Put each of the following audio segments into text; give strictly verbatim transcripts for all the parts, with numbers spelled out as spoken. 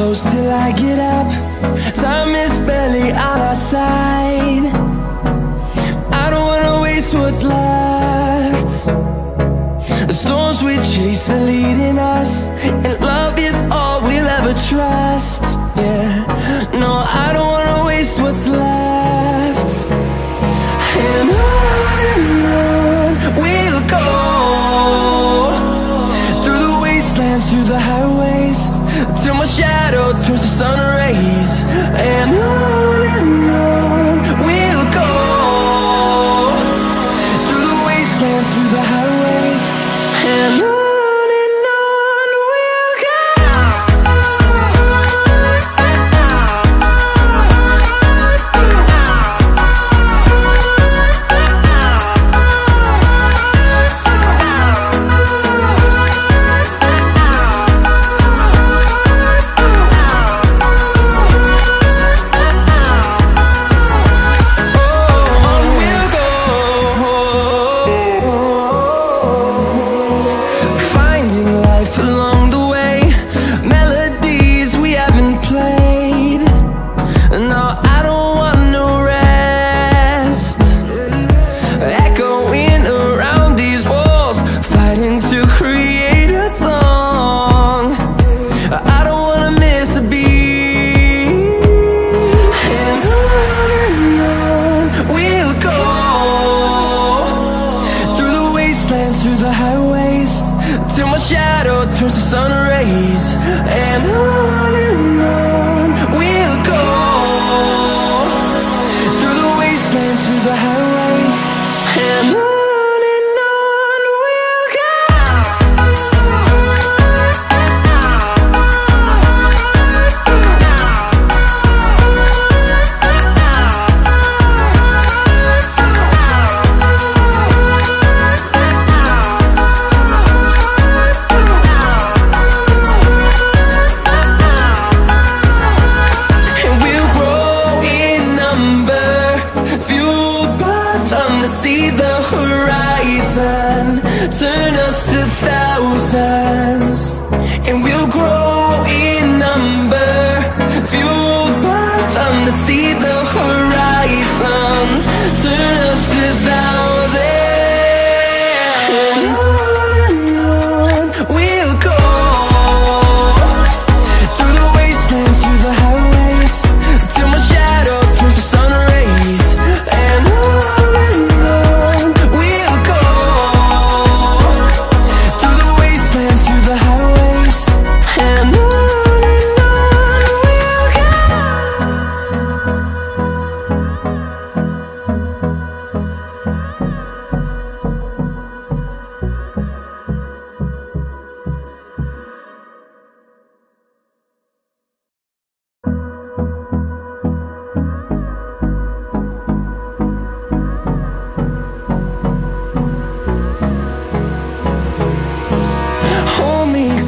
close till I get up. Time is barely on our side. I don't wanna waste what's left. The storms we chase are leading us, and love is all we'll ever trust. Yeah, no, I don't wanna waste what's left. And on and on we'll go, through the wastelands, through the highways, till my shadow turns to sun rays. And on and on we'll go, through the wastelands, through the highways, and on. Through the highways, till my shadow turns to sun rays. And on and on we'll go, through the wastelands, through the highways, and on. See the horizon, turn us to thousands, and we'll grow in number, fueled by them to see the horizon, turn us to thousands. And on and on we'll go, through the wastelands, through the highways, till my shadow turns to sun rays. And on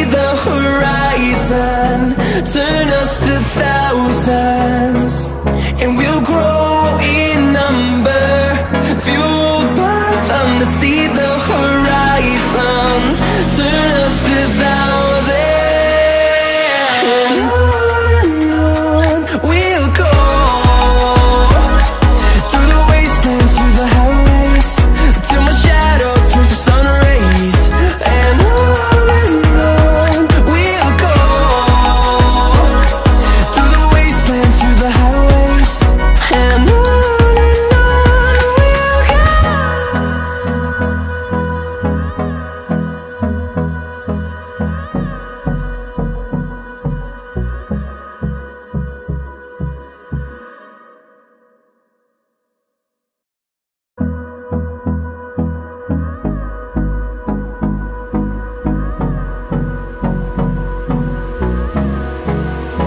see the horizon turn us to thousands, and we'll grow in number, fueled by them to see the horizon turn us to thousands. On and on we'll go, through the wastelands, through the highways, till my shadow turns to sun rays. And on and on we'll go, through the wastelands, through the highways, and on.